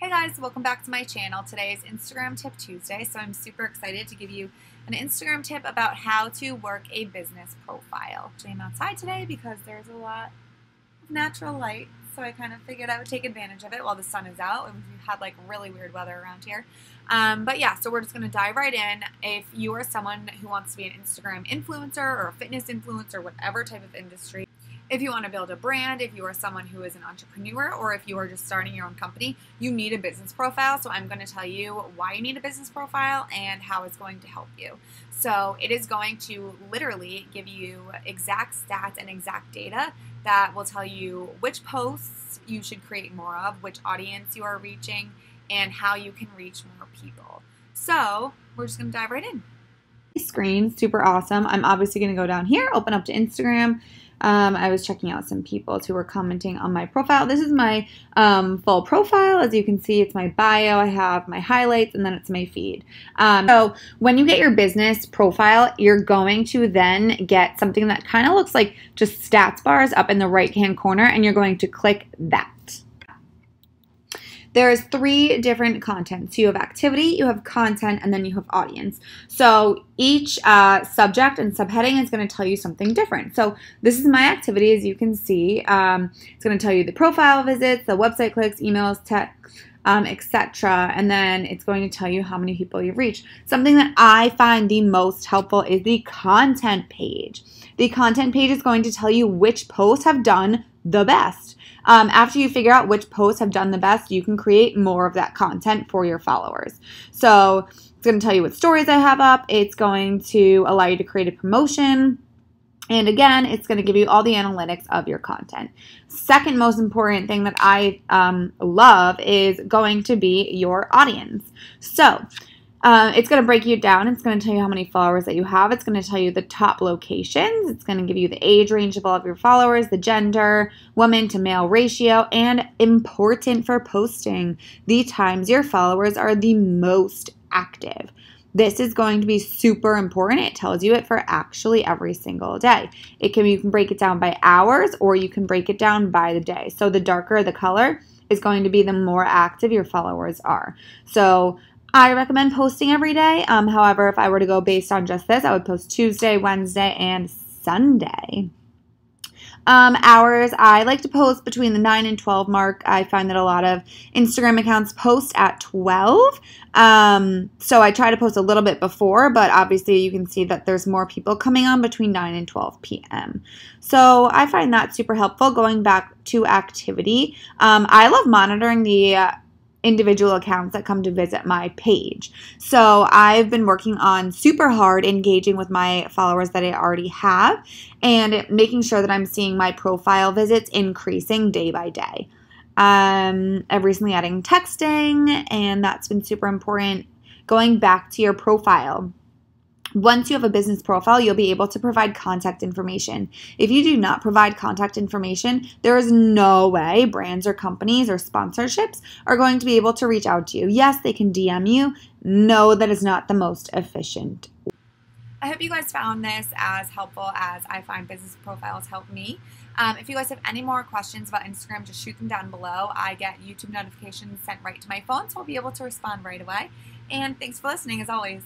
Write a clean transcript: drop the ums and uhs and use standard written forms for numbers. Hey guys, welcome back to my channel. Today is Instagram Tip Tuesday, so I'm super excited to give you an Instagram tip about how to work a business profile. I'm outside today because there's a lot of natural light, so I kind of figured I would take advantage of it while the sun is out, and we've had like really weird weather around here. But yeah, so we're just going to dive right in. If you are someone who wants to be an Instagram influencer or a fitness influencer, whatever type of industry, if you want to build a brand, if you are someone who is an entrepreneur, or if you are just starting your own company, you need a business profile. So I'm going to tell you why you need a business profile and how it's going to help you. So it is going to literally give you exact stats and exact data that will tell you which posts you should create more of, which audience you are reaching, and how you can reach more people. So we're just going to dive right in. Screen, super awesome. I'm obviously going to go down here, open up to Instagram. I was checking out some people who were commenting on my profile. This is my full profile. As you can see, it's my bio. I have my highlights, and then it's my feed. So when you get your business profile, you're going to then get something that kind of looks like just stats bars up in the right-hand corner, and you're going to click that. There's three different contents. So you have activity, you have content, and then you have audience. So each subject and subheading is going to tell you something different. So this is my activity, as you can see. It's going to tell you the profile visits, the website clicks, emails, text, etc. And then it's going to tell you how many people you've reached. Something that I find the most helpful is the content page. The content page is going to tell you which posts have done the best. After you figure out which posts have done the best, you can create more of that content for your followers. So it's going to tell you what stories I have up. It's going to allow you to create a promotion. And again, it's going to give you all the analytics of your content. Second most important thing that I love is going to be your audience. So it's going to break you down. It's going to tell you how many followers that you have. It's going to tell you the top locations. It's going to give you the age range of all of your followers, the gender, woman to male ratio, and important for posting, the times your followers are the most active. This is going to be super important. It tells you it for actually every single day. You can break it down by hours, or you can break it down by the day. So the darker the color is going to be the more active your followers are. So I recommend posting every day. However, if I were to go based on just this, I would post Tuesday, Wednesday, and Sunday. Hours, I like to post between the 9 and 12 mark. I find that a lot of Instagram accounts post at 12. So I try to post a little bit before, but obviously you can see that there's more people coming on between 9 and 12 p.m. So I find that super helpful. Going back to activity, I love monitoring the individual accounts that come to visit my page. So I've been working on super hard engaging with my followers that I already have and making sure that I'm seeing my profile visits increasing day by day. I've recently added texting, and that's been super important. Going back to your profile. Once you have a business profile, you'll be able to provide contact information. If you do not provide contact information, there is no way brands or companies or sponsorships are going to be able to reach out to you. Yes, they can DM you. No, that is not the most efficient. I hope you guys found this as helpful as I find business profiles help me. If you guys have any more questions about Instagram, just shoot them down below. I get YouTube notifications sent right to my phone, so I'll be able to respond right away. And thanks for listening, as always.